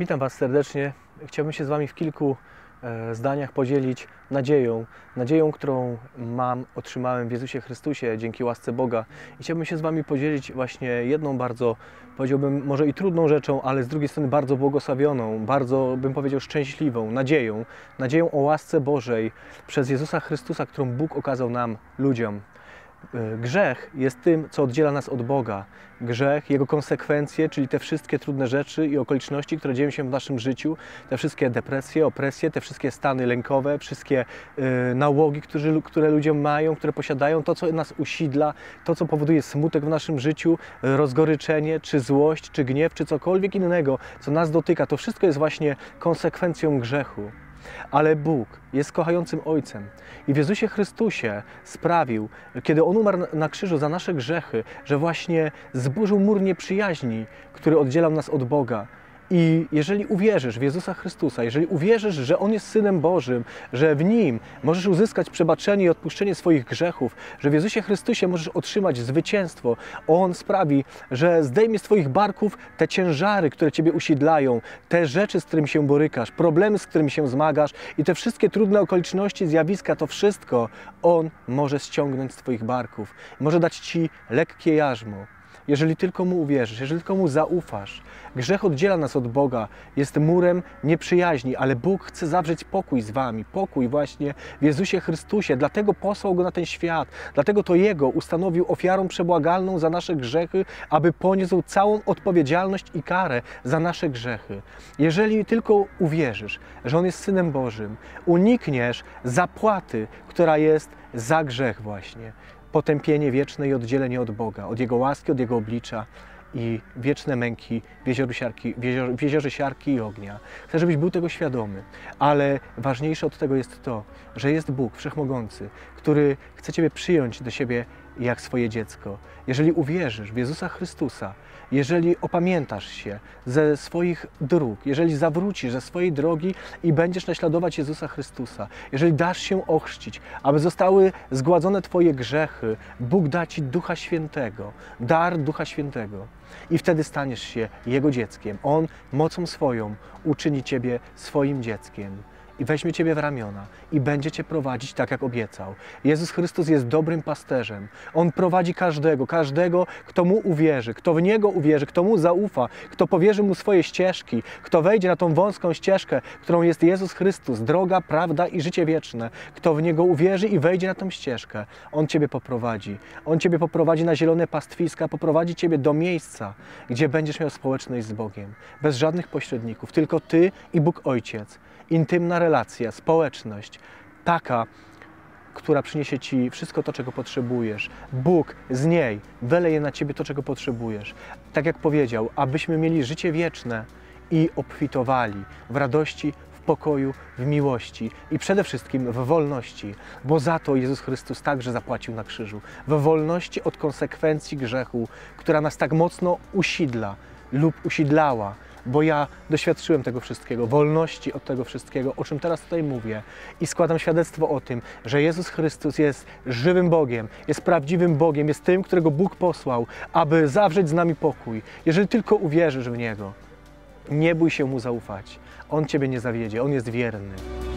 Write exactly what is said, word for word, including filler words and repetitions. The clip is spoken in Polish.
Witam Was serdecznie. Chciałbym się z Wami w kilku zdaniach podzielić nadzieją. Nadzieją, którą mam, otrzymałem w Jezusie Chrystusie dzięki łasce Boga. I chciałbym się z Wami podzielić właśnie jedną bardzo, powiedziałbym może i trudną rzeczą, ale z drugiej strony bardzo błogosławioną, bardzo bym powiedział szczęśliwą nadzieją. Nadzieją o łasce Bożej przez Jezusa Chrystusa, którą Bóg okazał nam, ludziom. Grzech jest tym, co oddziela nas od Boga. Grzech, jego konsekwencje, czyli te wszystkie trudne rzeczy i okoliczności, które dzieją się w naszym życiu, te wszystkie depresje, opresje, te wszystkie stany lękowe, wszystkie y, nałogi, którzy, które ludzie mają, które posiadają, to, co nas usidla, to, co powoduje smutek w naszym życiu, rozgoryczenie, czy złość, czy gniew, czy cokolwiek innego, co nas dotyka, to wszystko jest właśnie konsekwencją grzechu. Ale Bóg jest kochającym Ojcem i w Jezusie Chrystusie sprawił, kiedy On umarł na krzyżu za nasze grzechy, że właśnie zburzył mur nieprzyjaźni, który oddzielał nas od Boga. I jeżeli uwierzysz w Jezusa Chrystusa, jeżeli uwierzysz, że On jest Synem Bożym, że w Nim możesz uzyskać przebaczenie i odpuszczenie swoich grzechów, że w Jezusie Chrystusie możesz otrzymać zwycięstwo, On sprawi, że zdejmie z Twoich barków te ciężary, które Ciebie usidlają, te rzeczy, z którymi się borykasz, problemy, z którymi się zmagasz i te wszystkie trudne okoliczności, zjawiska, to wszystko On może ściągnąć z Twoich barków, może dać Ci lekkie jarzmo. Jeżeli tylko Mu uwierzysz, jeżeli tylko Mu zaufasz. Grzech oddziela nas od Boga, jest murem nieprzyjaźni, ale Bóg chce zawrzeć pokój z wami, pokój właśnie w Jezusie Chrystusie. Dlatego posłał Go na ten świat, dlatego to Jego ustanowił ofiarą przebłagalną za nasze grzechy, aby poniósł całą odpowiedzialność i karę za nasze grzechy. Jeżeli tylko uwierzysz, że On jest Synem Bożym, unikniesz zapłaty, która jest za grzech właśnie. Potępienie wieczne i oddzielenie od Boga, od Jego łaski, od Jego oblicza i wieczne męki w jeziorze siarki, w jezior, w jeziorze siarki i ognia. Chcę, żebyś był tego świadomy, ale ważniejsze od tego jest to, że jest Bóg Wszechmogący, który chce Ciebie przyjąć do siebie jak swoje dziecko. Jeżeli uwierzysz w Jezusa Chrystusa, jeżeli opamiętasz się ze swoich dróg, jeżeli zawrócisz ze swojej drogi i będziesz naśladować Jezusa Chrystusa, jeżeli dasz się ochrzcić, aby zostały zgładzone Twoje grzechy, Bóg da Ci Ducha Świętego, dar Ducha Świętego i wtedy staniesz się Jego dzieckiem. On mocą swoją uczyni Ciebie swoim dzieckiem. I weźmie Ciebie w ramiona i będzie Cię prowadzić tak, jak obiecał. Jezus Chrystus jest dobrym pasterzem. On prowadzi każdego, każdego, kto Mu uwierzy, kto w Niego uwierzy, kto Mu zaufa, kto powierzy Mu swoje ścieżki, kto wejdzie na tą wąską ścieżkę, którą jest Jezus Chrystus, droga, prawda i życie wieczne. Kto w Niego uwierzy i wejdzie na tą ścieżkę, On Ciebie poprowadzi. On Ciebie poprowadzi na zielone pastwiska, poprowadzi Ciebie do miejsca, gdzie będziesz miał społeczność z Bogiem. Bez żadnych pośredników, tylko Ty i Bóg Ojciec. Intymna relacja, społeczność, taka, która przyniesie Ci wszystko to, czego potrzebujesz. Bóg z niej wyleje na Ciebie to, czego potrzebujesz. Tak jak powiedział, abyśmy mieli życie wieczne i obfitowali w radości, w pokoju, w miłości i przede wszystkim w wolności, bo za to Jezus Chrystus także zapłacił na krzyżu. W wolności od konsekwencji grzechu, która nas tak mocno usidla lub usidlała, bo ja doświadczyłem tego wszystkiego, wolności od tego wszystkiego, o czym teraz tutaj mówię i składam świadectwo o tym, że Jezus Chrystus jest żywym Bogiem, jest prawdziwym Bogiem, jest tym, którego Bóg posłał, aby zawrzeć z nami pokój. Jeżeli tylko uwierzysz w Niego, nie bój się Mu zaufać. On Ciebie nie zawiedzie, On jest wierny.